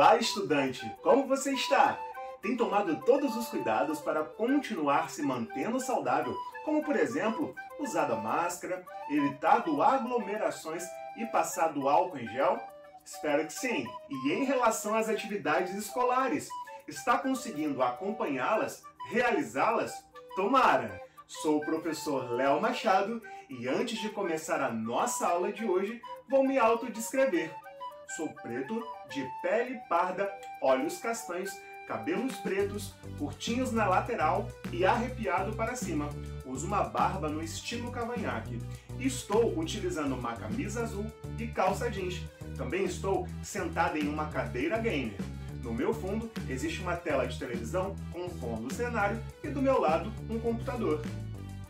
Olá, estudante! Como você está? Tem tomado todos os cuidados para continuar se mantendo saudável, como, por exemplo, usado a máscara, evitado aglomerações e passado álcool em gel? Espero que sim! E em relação às atividades escolares, está conseguindo acompanhá-las, realizá-las? Tomara! Sou o professor Léo Machado e antes de começar a nossa aula de hoje, vou me autodescrever. Sou preto, de pele parda, olhos castanhos, cabelos pretos, curtinhos na lateral e arrepiado para cima. Uso uma barba no estilo cavanhaque. Estou utilizando uma camisa azul e calça jeans. Também estou sentado em uma cadeira gamer. No meu fundo existe uma tela de televisão compondo o cenário e do meu lado um computador.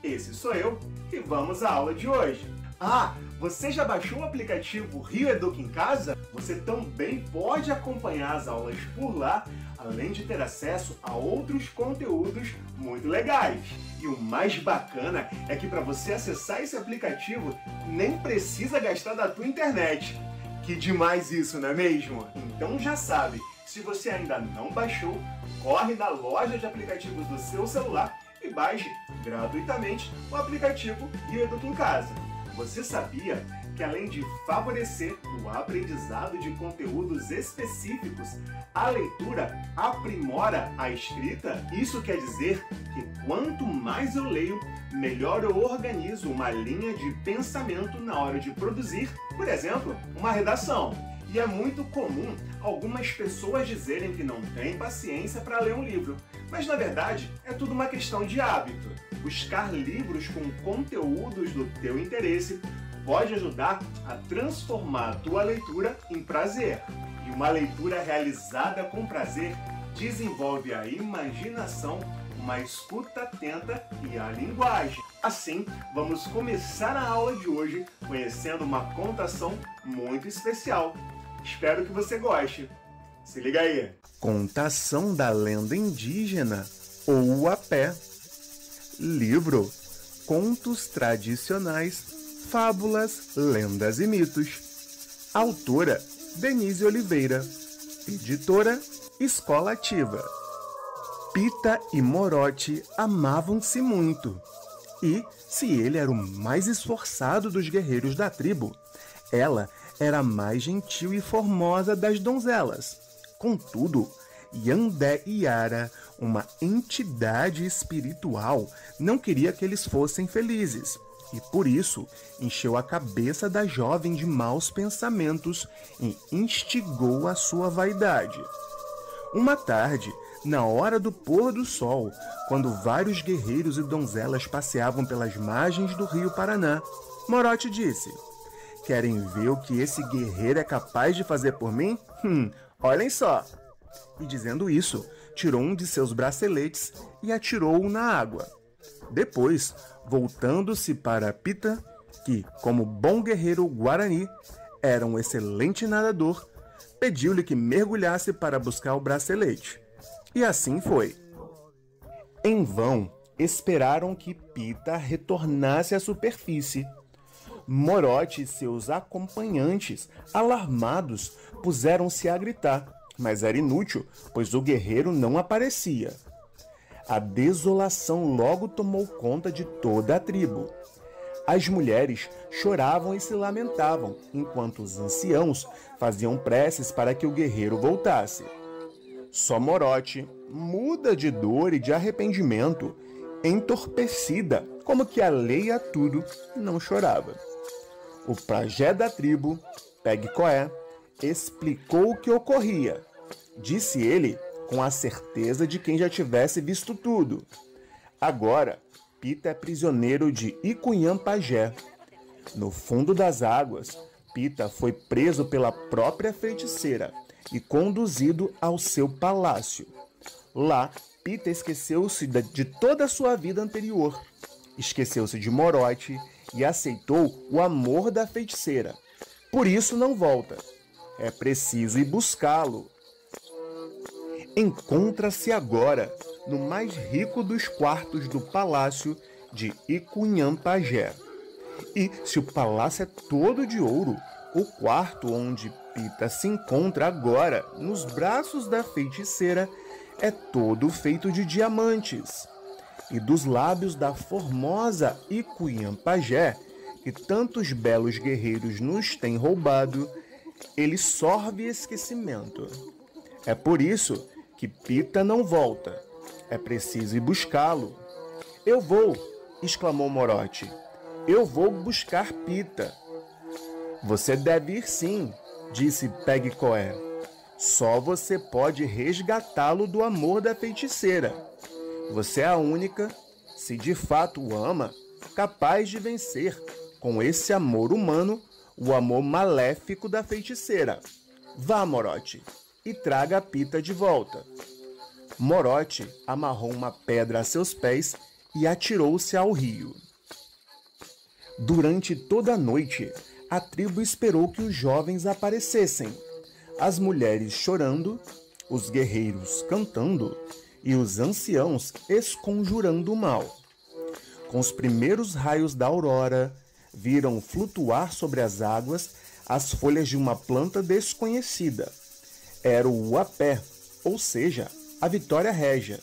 Esse sou eu e vamos à aula de hoje. Ah, você já baixou o aplicativo Rio Educa em Casa? Você também pode acompanhar as aulas por lá, além de ter acesso a outros conteúdos muito legais. E o mais bacana é que para você acessar esse aplicativo, nem precisa gastar da tua internet. Que demais isso, não é mesmo? Então já sabe, se você ainda não baixou, corre na loja de aplicativos do seu celular e baixe gratuitamente o aplicativo Rio Educa em Casa. Você sabia que além de favorecer o aprendizado de conteúdos específicos, a leitura aprimora a escrita? Isso quer dizer que quanto mais eu leio, melhor eu organizo uma linha de pensamento na hora de produzir, por exemplo, uma redação. E é muito comum algumas pessoas dizerem que não têm paciência para ler um livro, mas na verdade é tudo uma questão de hábito. Buscar livros com conteúdos do teu interesse pode ajudar a transformar a tua leitura em prazer. E uma leitura realizada com prazer desenvolve a imaginação, uma escuta atenta e a linguagem. Assim, vamos começar a aula de hoje conhecendo uma contação muito especial. Espero que você goste. Se liga aí! Contação da lenda indígena ou Uapé. Livro: Contos Tradicionais, Fábulas, Lendas e Mitos. Autora: Denise Oliveira. Editora: Escola Ativa. Pita e Moroti amavam-se muito. E, se ele era o mais esforçado dos guerreiros da tribo, ela era a mais gentil e formosa das donzelas. Contudo, Yandé e Yara, uma entidade espiritual, não queria que eles fossem felizes e, por isso, encheu a cabeça da jovem de maus pensamentos e instigou a sua vaidade. Uma tarde, na hora do pôr do sol, quando vários guerreiros e donzelas passeavam pelas margens do rio Paraná, Moroti disse: "Querem ver o que esse guerreiro é capaz de fazer por mim? Olhem só!" E dizendo isso, tirou um de seus braceletes e atirou-o na água. Depois, voltando-se para Pita, que, como bom guerreiro Guarani, era um excelente nadador, pediu-lhe que mergulhasse para buscar o bracelete. E assim foi. Em vão, esperaram que Pita retornasse à superfície. Moroti e seus acompanhantes, alarmados, puseram-se a gritar, mas era inútil, pois o guerreiro não aparecia. A desolação logo tomou conta de toda a tribo. As mulheres choravam e se lamentavam, enquanto os anciãos faziam preces para que o guerreiro voltasse. Só Moroti, muda de dor e de arrependimento, entorpecida, como que alheia a tudo, não chorava. O pajé da tribo, Pegcoé, explicou o que ocorria. Disse ele, com a certeza de quem já tivesse visto tudo: "Agora, Pita é prisioneiro de Icunhampajé. No fundo das águas, Pita foi preso pela própria feiticeira e conduzido ao seu palácio. Lá, Pita esqueceu-se de toda a sua vida anterior. Esqueceu-se de Moroti e aceitou o amor da feiticeira. Por isso não volta. É preciso ir buscá-lo. Encontra-se agora no mais rico dos quartos do palácio de Icunhampajé. E se o palácio é todo de ouro, o quarto onde Pita se encontra agora nos braços da feiticeira é todo feito de diamantes, e dos lábios da formosa Icunhampajé, que tantos belos guerreiros nos têm roubado, ele sorve esquecimento. É por isso que Pita não volta. É preciso ir buscá-lo. Eu vou, exclamou Moroti. Eu vou buscar Pita. Você deve ir sim, disse Pegcoé. Só você pode resgatá-lo do amor da feiticeira. Você é a única, se de fato o ama, capaz de vencer, com esse amor humano, o amor maléfico da feiticeira. Vá, Moroti, e traga a Pita de volta. Moroti amarrou uma pedra a seus pés e atirou-se ao rio. Durante toda a noite, a tribo esperou que os jovens aparecessem, as mulheres chorando, os guerreiros cantando e os anciãos esconjurando o mal. Com os primeiros raios da aurora, viram flutuar sobre as águas as folhas de uma planta desconhecida. Era o Uapé, ou seja, a Vitória Régia,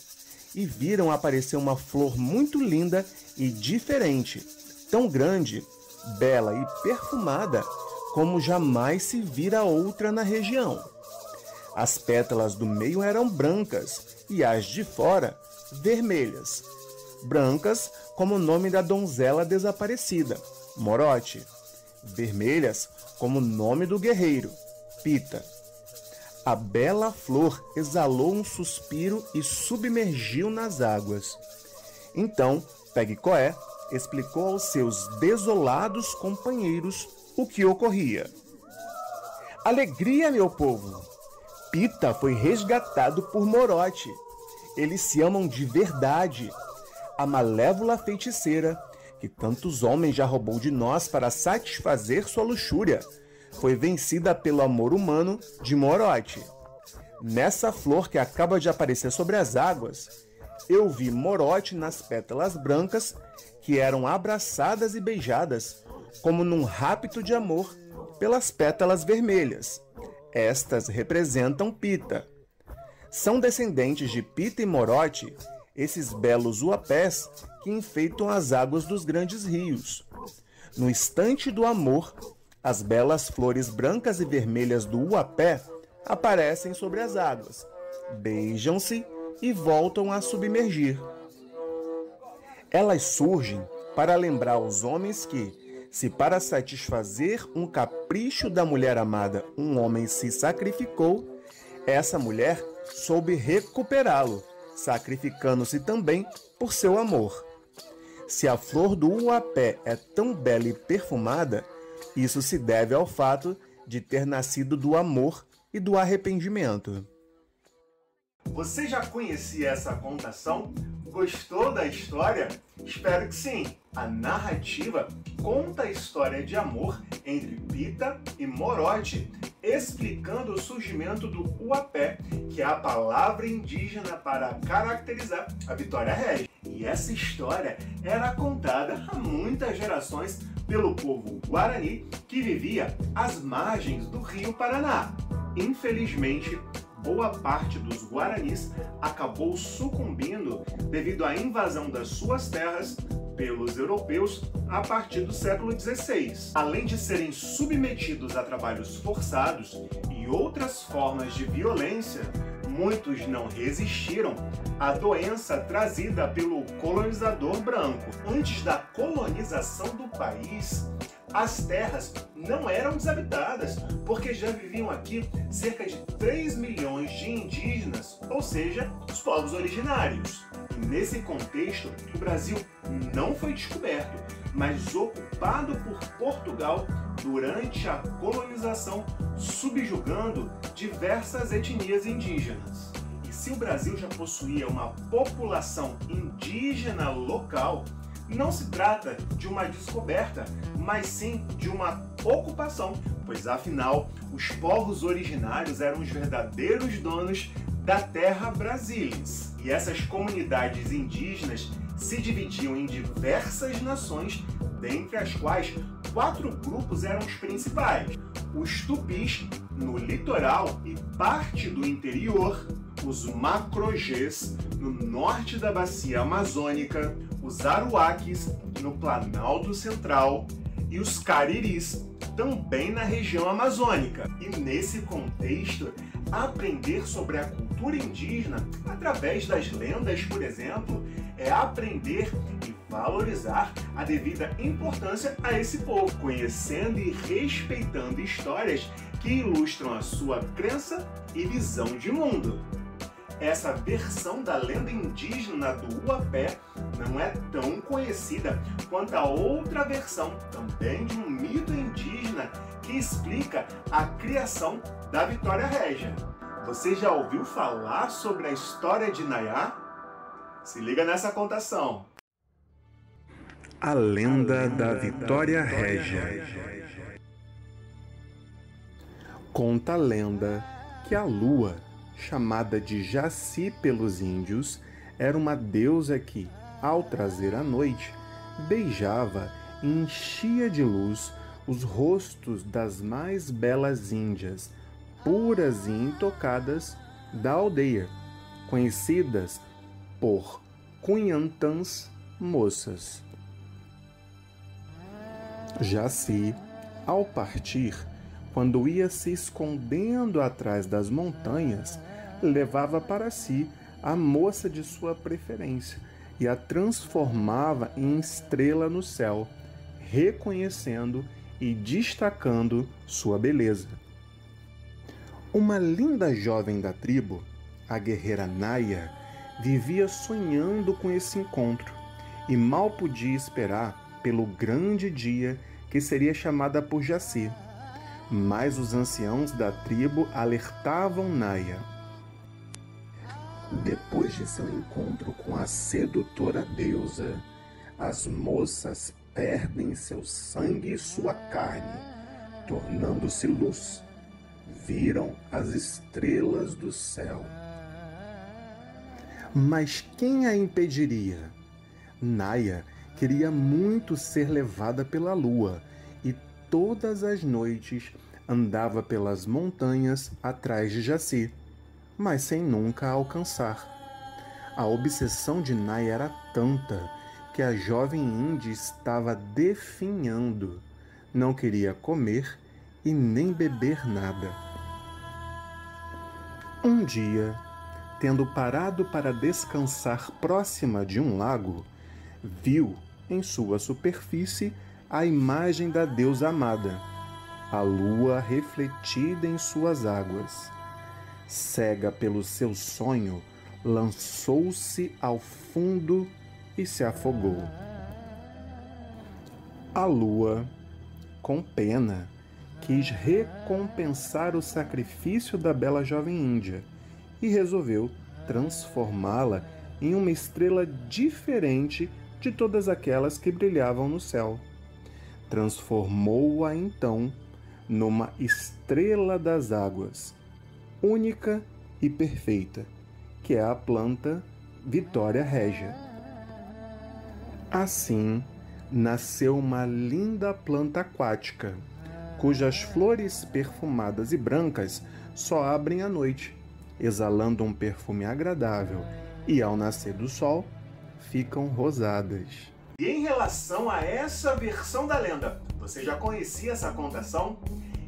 e viram aparecer uma flor muito linda e diferente, tão grande, bela e perfumada como jamais se vira outra na região. As pétalas do meio eram brancas e as de fora, vermelhas. Brancas como o nome da donzela desaparecida, Moroti. Vermelhas como o nome do guerreiro, Pita. A bela flor exalou um suspiro e submergiu nas águas. Então, Pegcoé explicou aos seus desolados companheiros o que ocorria. Alegria, meu povo! Pita foi resgatado por Moroti. Eles se amam de verdade. A malévola feiticeira, que tantos homens já roubou de nós para satisfazer sua luxúria, foi vencida pelo amor humano de Moroti. Nessa flor que acaba de aparecer sobre as águas, eu vi Moroti nas pétalas brancas que eram abraçadas e beijadas, como num rapto de amor, pelas pétalas vermelhas. Estas representam Pita. São descendentes de Pita e Moroti, esses belos uapés que enfeitam as águas dos grandes rios. No instante do amor, as belas flores brancas e vermelhas do uapé aparecem sobre as águas, beijam-se e voltam a submergir. Elas surgem para lembrar aos homens que, se para satisfazer um capricho da mulher amada um homem se sacrificou, essa mulher soube recuperá-lo, sacrificando-se também por seu amor. Se a flor do uapé é tão bela e perfumada, isso se deve ao fato de ter nascido do amor e do arrependimento. Você já conhecia essa contação? Gostou da história? Espero que sim! A narrativa conta a história de amor entre Pita e Moroti, explicando o surgimento do Uapé, que é a palavra indígena para caracterizar a Vitória Régia. E essa história era contada há muitas gerações pelo povo Guarani, que vivia às margens do Rio Paraná. Infelizmente, boa parte dos Guaranis acabou sucumbindo devido à invasão das suas terras pelos europeus a partir do século XVI. Além de serem submetidos a trabalhos forçados e outras formas de violência, muitos não resistiram à doença trazida pelo colonizador branco. Antes da colonização do país, as terras não eram desabitadas, porque já viviam aqui cerca de 3 milhões de indígenas, ou seja, os povos originários. E nesse contexto, o Brasil não foi descoberto, mas ocupado por Portugal durante a colonização, subjugando diversas etnias indígenas. E se o Brasil já possuía uma população indígena local, não se trata de uma descoberta, mas sim de uma ocupação, pois afinal os povos originários eram os verdadeiros donos da terra brasileira. E essas comunidades indígenas se dividiam em diversas nações, dentre as quais quatro grupos eram os principais: os Tupis, no litoral e parte do interior, os Macrojês, no norte da bacia amazônica, os Aruaques, no Planalto Central, e os Cariris, também na região amazônica. E nesse contexto, aprender sobre a cultura indígena através das lendas, por exemplo, é aprender e valorizar a devida importância a esse povo, conhecendo e respeitando histórias que ilustram a sua crença e visão de mundo. Essa versão da lenda indígena do Uapé não é tão conhecida quanto a outra versão, também de um mito indígena, que explica a criação da Vitória Régia. Você já ouviu falar sobre a história de Naia? Se liga nessa contação! A lenda da Vitória Régia. Conta a lenda que a lua, chamada de Jaci pelos índios, era uma deusa que, ao trazer a noite, beijava e enchia de luz os rostos das mais belas índias, puras e intocadas, da aldeia, conhecidas por cunhantãs moças. Jaci, ao partir, quando ia se escondendo atrás das montanhas, levava para si a moça de sua preferência e a transformava em estrela no céu, reconhecendo e destacando sua beleza. Uma linda jovem da tribo, a guerreira Naia, vivia sonhando com esse encontro e mal podia esperar pelo grande dia que seria chamada por Jaci. Mas os anciãos da tribo alertavam Naia. Depois de seu encontro com a sedutora deusa, as moças perdem seu sangue e sua carne, tornando-se luz. Viram as estrelas do céu. Mas quem a impediria? Naia queria muito ser levada pela lua, e todas as noites andava pelas montanhas atrás de Jaci, mas sem nunca a alcançar. A obsessão de Naia era tanta que a jovem índia estava definhando. Não queria comer e nem beber nada. Um dia, tendo parado para descansar próxima de um lago, viu em sua superfície a imagem da deusa amada, a lua refletida em suas águas. Cega pelo seu sonho, lançou-se ao fundo e se afogou. A lua, com pena, quis recompensar o sacrifício da bela jovem índia e resolveu transformá-la em uma estrela diferente de todas aquelas que brilhavam no céu. Transformou-a então numa estrela das águas, única e perfeita, que é a planta Vitória Régia. Assim, nasceu uma linda planta aquática, cujas flores perfumadas e brancas só abrem à noite, exalando um perfume agradável, e ao nascer do sol, ficam rosadas. E em relação a essa versão da lenda, você já conhecia essa contação?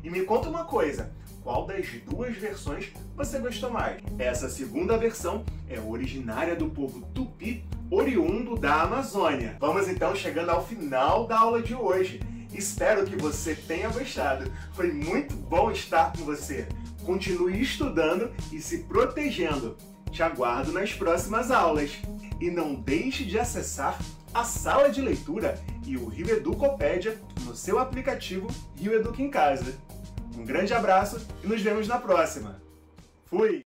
E me conta uma coisa, qual das duas versões você gostou mais? Essa segunda versão é originária do povo Tupi, oriundo da Amazônia. Vamos então chegando ao final da aula de hoje. Espero que você tenha gostado. Foi muito bom estar com você. Continue estudando e se protegendo. Te aguardo nas próximas aulas. E não deixe de acessar a sala de leitura e o Rio Educopédia no seu aplicativo Rio Educa em Casa. Um grande abraço e nos vemos na próxima. Fui!